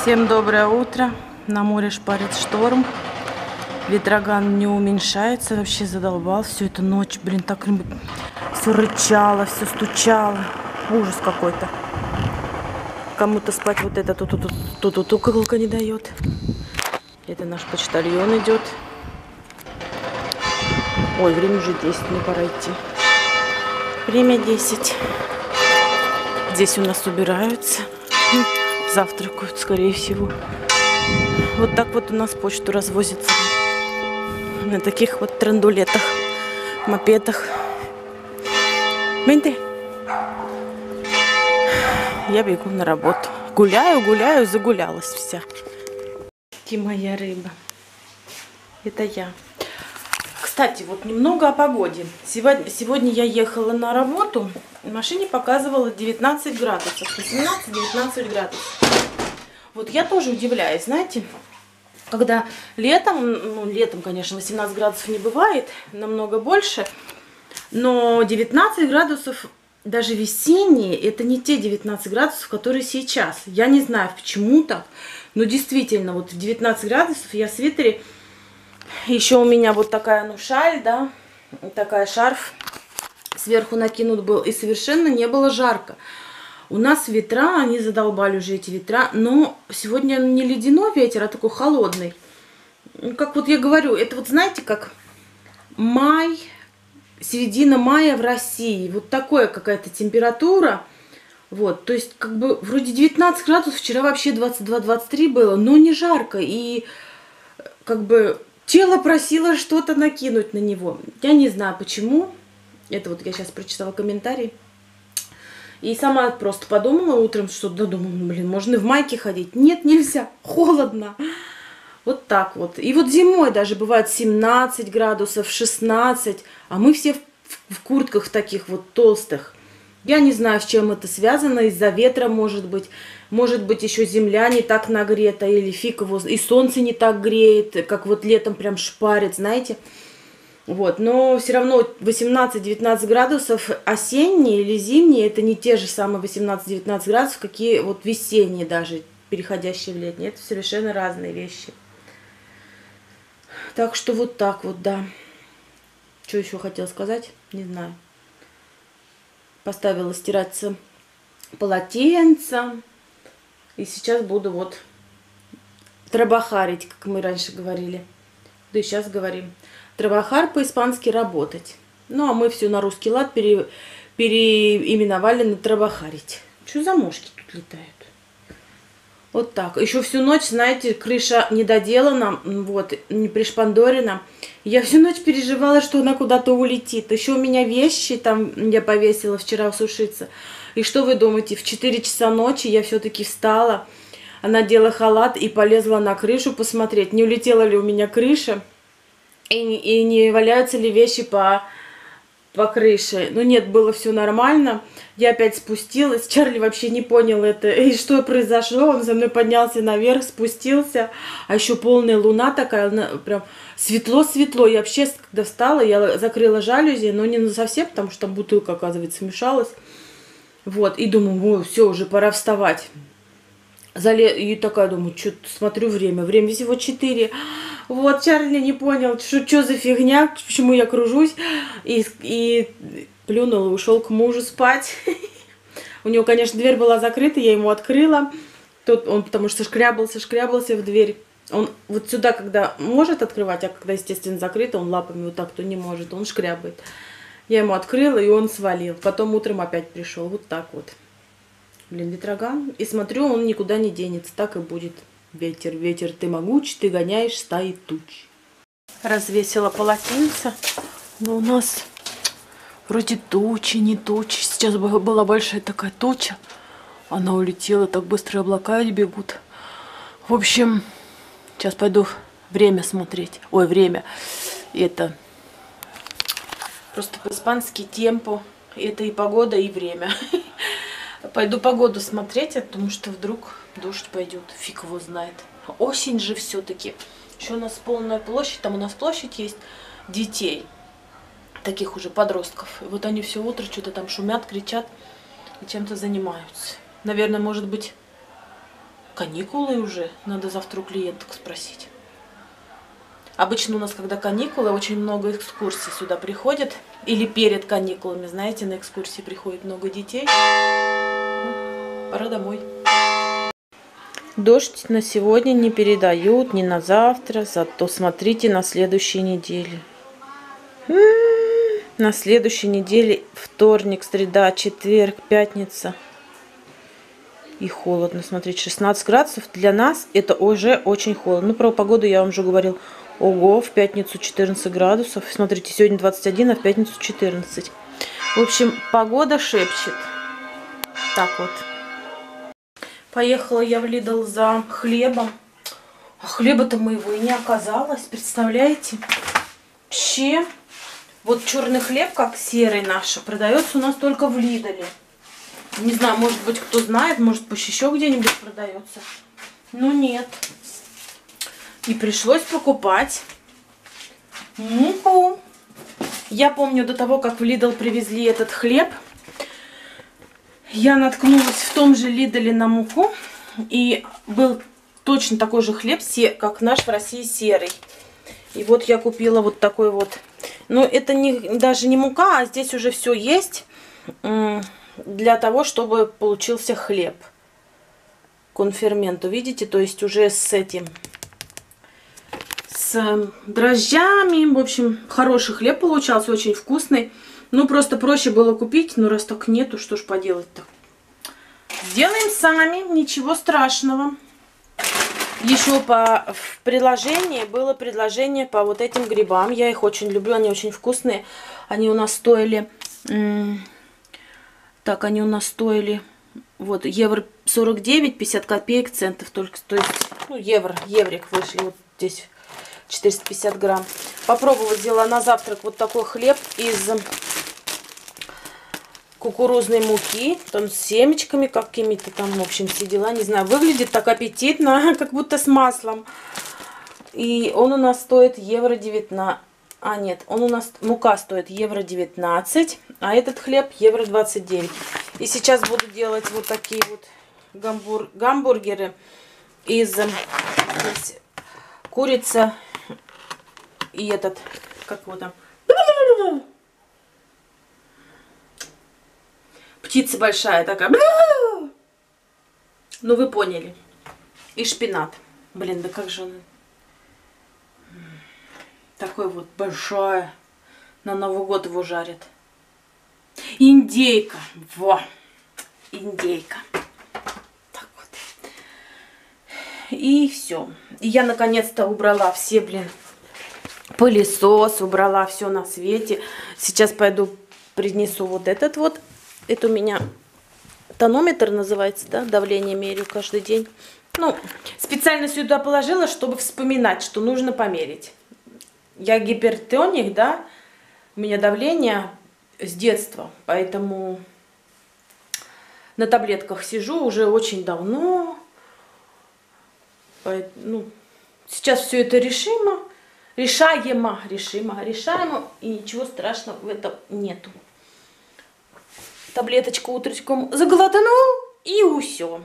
Всем доброе утро. На море шпарит шторм. Ветроган не уменьшается. Вообще задолбал. Всю эту ночь, блин, так все рычало, все стучало. Ужас какой-то. Кому-то спать вот это тут куколка не дает. Это наш почтальон идет. Ой, время уже 10, мне пора идти. Время 10. Здесь у нас убираются. Завтракают, скорее всего. Вот так вот у нас почту развозится. На таких вот трандулетах, мопедах. Менты. Я бегу на работу. Гуляю, загулялась вся. И моя рыба. Это я. Кстати, вот немного о погоде. Сегодня я ехала на работу. В машине показывала 19 градусов. 18-19 градусов. Вот я тоже удивляюсь, знаете, когда летом, конечно, 18 градусов не бывает, намного больше, но 19 градусов, даже весенние, это не те 19 градусов, которые сейчас. Я не знаю, почему так, но действительно, вот в 19 градусов я в свитере, еще у меня вот такая, ну, шаль, да, такая шарф, сверху накинут был, и совершенно не было жарко. У нас ветра, они задолбали уже эти ветра, но сегодня не ледяной ветер, а такой холодный. Как вот я говорю, это вот знаете, как май, середина мая в России, вот такая какая-то температура. Вот, то есть как бы вроде 19 градусов, вчера вообще 22-23 было, но не жарко, и как бы тело просило что-то накинуть на него. Я не знаю почему, это вот я сейчас прочитала комментарий. И сама просто подумала утром, что додумала, блин, можно и в майке ходить. Нет, нельзя, холодно. Вот так вот. И вот зимой даже бывает 17 градусов, 16, а мы все в куртках таких вот толстых. Я не знаю, с чем это связано, из-за ветра, может быть, еще земля не так нагрета, или фиг его, и солнце не так греет, как вот летом прям шпарит, знаете. Вот, но все равно 18-19 градусов осенние или зимние, это не те же самые 18-19 градусов, какие вот весенние даже, переходящие в летние. Это совершенно разные вещи. Так что вот так вот, да. Что еще хотела сказать? Не знаю. Поставила стираться полотенца. И сейчас буду вот трабахарить, как мы раньше говорили. Да и сейчас говорим. Трабахар по-испански работать. Ну, а мы все на русский лад переименовали на трабахарить. Что за мушки тут летают? Вот так. Еще всю ночь, знаете, крыша не доделана, вот, не пришпандорена. Я всю ночь переживала, что она куда-то улетит. Еще у меня вещи там я повесила вчера сушиться. И что вы думаете, в 4 часа ночи я все-таки встала, надела халат и полезла на крышу посмотреть, не улетела ли у меня крыша. И не валяются ли вещи по крыше. Ну нет, было все нормально. Я опять спустилась. Чарли вообще не понял это. И что произошло? Он за мной поднялся наверх, спустился. А еще полная луна такая, прям светло-светло. Я вообще, когда встала, я закрыла жалюзи, но не совсем, потому что там бутылка, оказывается, мешалась. Вот, и думаю, все, уже пора вставать. И такая, думаю, что-то смотрю время. Время всего 4. Вот, Чарли не понял, что за фигня, почему я кружусь. И плюнул и ушел к мужу спать. У него, конечно, дверь была закрыта, я ему открыла. Тут он потому что шкрябался в дверь. Он вот сюда, когда может открывать, а когда, естественно, закрыто, он лапами вот так-то не может, он шкрябает. Я ему открыла, и он свалил. Потом утром опять пришел, вот так вот. Блин, ветроган. И смотрю, он никуда не денется, так и будет. Ветер, ветер, ты могуч, ты гоняешь стаи туч. Развесила полотенце, но у нас вроде тучи, не тучи. Сейчас была большая такая туча, она улетела, так быстро облака бегут. В общем, сейчас пойду время смотреть. Ой, время. Это просто по-испански темпо. Это и погода, и время. Пойду погоду смотреть, потому что вдруг дождь пойдет, фиг его знает. Осень же все-таки. Еще у нас полная площадь, там у нас площадь есть детей, таких уже подростков. И вот они все утро что-то там шумят, кричат и чем-то занимаются. Наверное, может быть, Каникулы уже? Надо завтра у клиенток спросить. Обычно у нас, когда каникулы, очень много экскурсий сюда приходит. Или перед каникулами, знаете, на экскурсии приходит много детей. Ну, пора домой. Дождь на сегодня не передают, не на завтра, зато смотрите на следующей неделе. На следующей неделе вторник, среда, четверг, пятница. И холодно, смотрите, 16 градусов. Для нас это уже очень холодно. Ну, про погоду я вам уже говорил. Ого, в пятницу 14 градусов. Смотрите, сегодня 21, а в пятницу 14. В общем, погода шепчет. Так вот. Поехала я в Лидл за хлебом. А хлеба-то моего и не оказалось, представляете? Вообще, вот черный хлеб, как серый наш, продается у нас только в Лидле. Не знаю, может быть, кто знает, может быть, еще где-нибудь продается. Но нет. И пришлось покупать муку. Я помню, до того, как в Лидл привезли этот хлеб, я наткнулась в том же Лидле на муку. И был точно такой же хлеб, как наш в России серый. И вот я купила вот такой вот. Но это даже не мука, а здесь уже все есть для того, чтобы получился хлеб. Конферменту, видите? То есть уже с этим, с дрожжами. В общем, хороший хлеб получался, очень вкусный. Ну, просто проще было купить. Но раз так нету, что ж поделать-то? Сделаем сами, ничего страшного. Еще в приложении было предложение по вот этим грибам. Я их очень люблю, они очень вкусные. Они у нас стоили... Так, они у нас стоили вот евро 49, 50 копеек центов только. То есть, ну, еврик вышли вот здесь 450 грамм. Попробовала, взяла на завтрак вот такой хлеб из кукурузной муки. Там с семечками какими-то там, в общем, все дела. Не знаю, выглядит так аппетитно, как будто с маслом. И он у нас стоит евро 19. А нет, он у нас, мука стоит евро 19, а этот хлеб евро 29. И сейчас буду делать вот такие вот гамбургеры из курицы и этот, как его там, птица большая такая, ну вы поняли, и шпинат. Блин, да как же он... Такой вот большой. На Новый год его жарят. Индейка. Во! Индейка. Так вот. И все. И я наконец-то убрала все, блин, пылесос. Убрала все на свете. Сейчас пойду принесу вот этот вот. Это у меня тонометр называется, да? Давление мерю каждый день. Ну, специально сюда положила, чтобы вспоминать, что нужно померить. Я гипертоник, да, у меня давление с детства, поэтому на таблетках сижу уже очень давно. Ну, сейчас все это решаемо, и ничего страшного в этом нету. Таблеточку утречком заглотанул, и усё.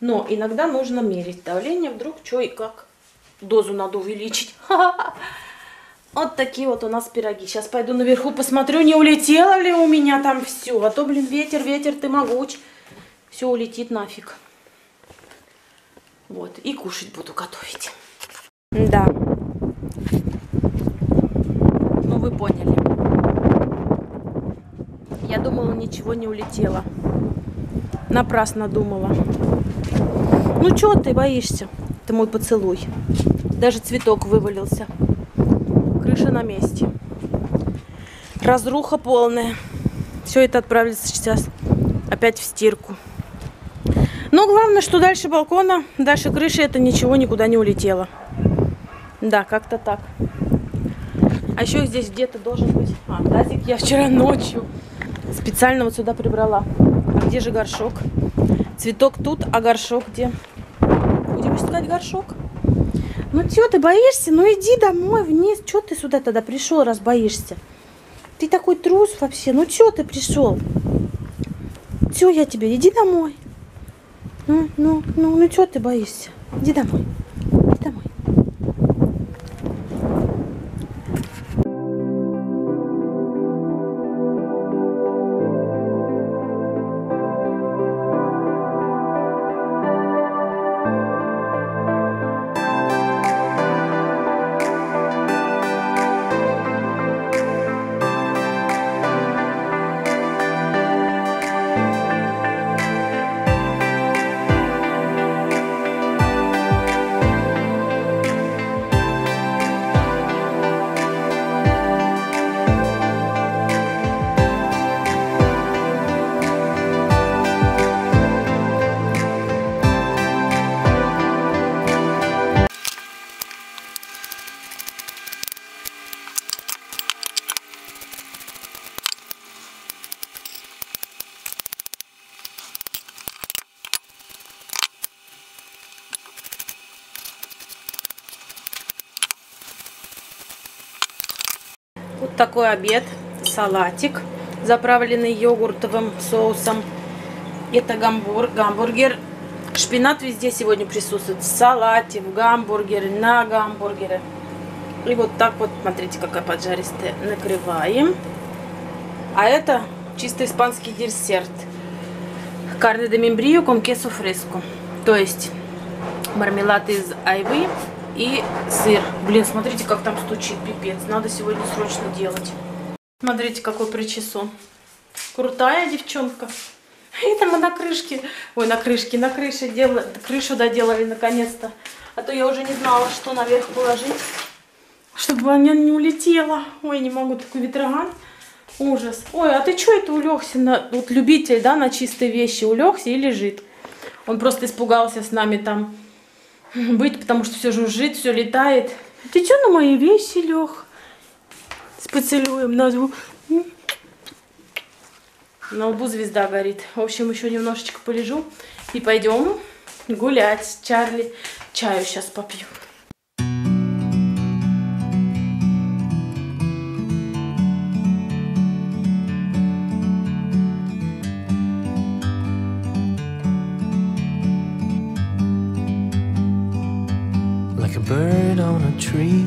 Но иногда нужно мерить давление, вдруг что и как. Дозу надо увеличить. Вот такие вот у нас пироги. Сейчас пойду наверху посмотрю, не улетело ли у меня там все. А то, блин, ветер, ты могуч. Все улетит нафиг. Вот. И кушать буду готовить. Да. Ну, вы поняли. Я думала, ничего не улетело. Напрасно думала. Ну, чего ты боишься? Это мой поцелуй. Даже цветок вывалился. Крыша на месте. Разруха полная. Все это отправится сейчас опять в стирку. Но главное, что дальше балкона, дальше крыши, это ничего никуда не улетело. Да, как-то так. А еще здесь где-то должен быть... А, тазик я вчера ночью специально вот сюда прибрала. А где же горшок? Цветок тут, а горшок где? Будем искать горшок. Ну, чё ты боишься? Ну, иди домой вниз. Чё ты сюда тогда пришел, раз боишься? Ты такой трус вообще. Ну, чё ты пришел? Чё я тебе? Иди домой. Ну чего ты боишься? Иди домой. Иди домой. Такой обед, салатик, заправленный йогуртовым соусом. Это гамбургер. Шпинат везде сегодня присутствует. В салате, в гамбургере, на гамбургере. И вот так вот, смотрите, какая поджаристая. Накрываем. А это чисто испанский десерт. Карне де мембрию кон кесо фреско. То есть мармелад из айвы и сыр. Блин, смотрите, как там стучит, пипец. Надо сегодня срочно делать. Смотрите, какой причесон. Крутая девчонка. И там мы на крышке. Ой, на крыше делали. Крышу доделали наконец-то. А то я уже не знала, что наверх положить. Чтобы она не улетела. Ой, не могу, такой ветроган. Ужас. Ой, а ты что это улегся? Вот любитель, да, на чистые вещи. Улегся и лежит. Он просто испугался с нами там быть, потому что все жужжит, все летает. Ты что на мои вещи лег? С поцелуем на звук. На лбу звезда горит. В общем, еще немножечко полежу и пойдем гулять с Чарли. Чаю сейчас попью. Bird on a tree,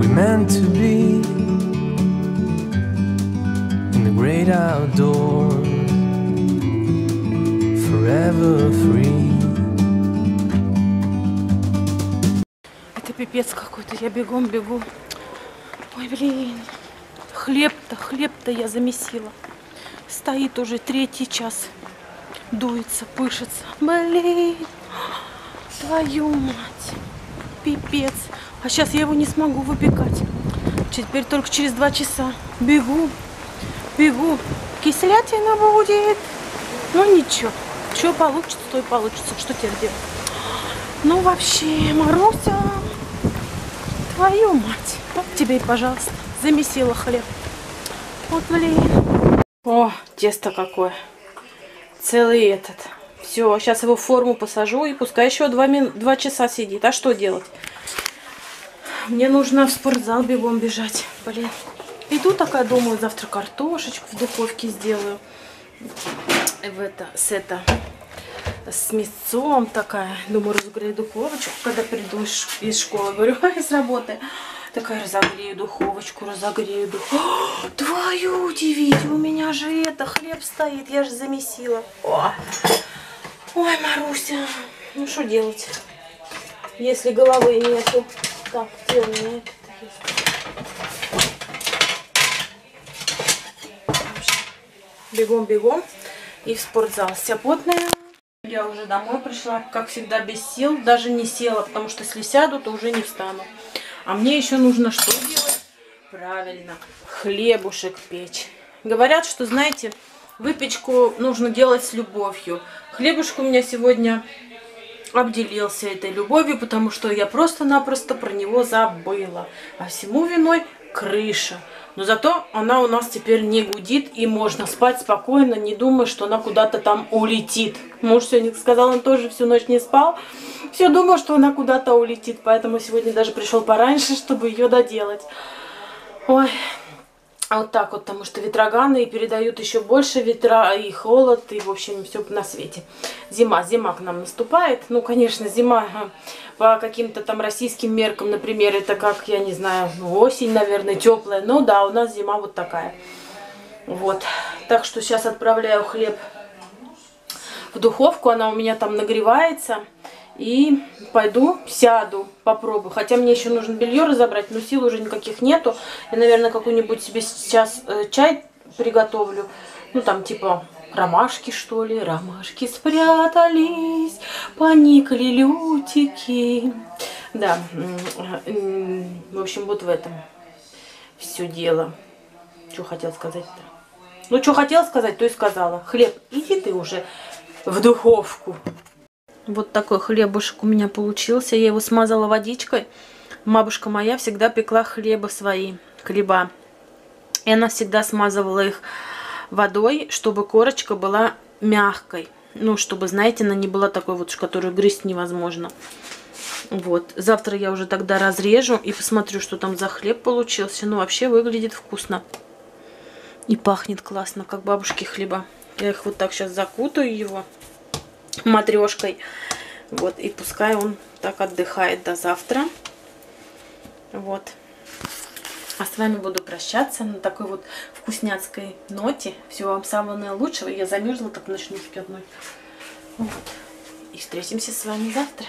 We meant to be in the great outdoors, forever free. Это пипец какой-то, я бегом бегу. Ой, блин, хлеб-то я замесила. Стоит уже третий час. Дуется, пышется. Блин, твою мать. Пипец. А сейчас я его не смогу выпекать. Теперь только через 2 часа. Бегу, бегу. Кислятина будет. Ну ничего. Что получится, то и получится. Что теперь делать? Ну вообще, Маруся, твою мать. Вот тебе и пожалуйста. Замесила хлеб. Вот, блин. О, тесто какое. Целый этот. Все, сейчас его в форму посажу и пускай еще 2 часа сидит. А что делать? Мне нужно в спортзал бегом бежать. Блин. Иду такая, думаю, завтра картошечку в духовке сделаю. С мясцом такая. Думаю, разогрею духовочку, когда приду из школы. Говорю, из работы. Такая, разогрею духовочку, разогрею духовку. Твою удивить, у меня же это, хлеб стоит, я же замесила. О. Ой, Маруся, ну что делать, если головы нету. Так, где у меня это есть? Бегом-бегом и в спортзал. Вся потная. Я уже домой пришла, как всегда, без сил, даже не села, потому что если сяду, то уже не встану. А мне еще нужно что делать? Правильно, хлебушек печь. Говорят, что, знаете, Выпечку нужно делать с любовью. Хлебушек у меня сегодня обделился этой любовью, потому что я просто-напросто про него забыла. А всему виной крыша. Но зато она у нас теперь не гудит, и можно спать спокойно, не думая, что она куда-то там улетит. Муж сегодня сказал, он тоже всю ночь не спал. Все думал, что она куда-то улетит, поэтому сегодня даже пришел пораньше, чтобы ее доделать. Ой, вот так вот, потому что ветроганы и передают еще больше ветра, и холод, и в общем все на свете. Зима к нам наступает. Ну, конечно, зима по каким-то там российским меркам, например, это как, я не знаю, осень, наверное, теплая. Ну да, у нас зима вот такая. Вот, так что сейчас отправляю хлеб в духовку, она у меня там нагревается. И пойду, сяду, попробую. Хотя мне еще нужно белье разобрать, но сил уже никаких нету. Я, наверное, какой-нибудь себе сейчас чай приготовлю. Ну, там, типа, ромашки, что ли. Ромашки спрятались, поникли лютики. Да, в общем, вот в этом все дело. Что хотела сказать-то? Ну, что хотела сказать, то и сказала. Хлеб, иди ты уже в духовку. Вот такой хлебушек у меня получился. Я его смазала водичкой. Бабушка моя всегда пекла хлебы свои, хлеба. И она всегда смазывала их водой, чтобы корочка была мягкой. Ну, чтобы, знаете, она не была такой вот, которую грызть невозможно. Вот. Завтра я уже тогда разрежу и посмотрю, что там за хлеб получился. Ну, вообще выглядит вкусно. И пахнет классно, как бабушки хлеба. Я их вот так сейчас закутаю его матрешкой, вот, и пускай он так отдыхает до завтра. Вот, а с вами буду прощаться на такой вот вкусняцкой ноте. Всего вам самого наилучшего. Я замерзла, так начну одной. Вот. И встретимся с вами завтра.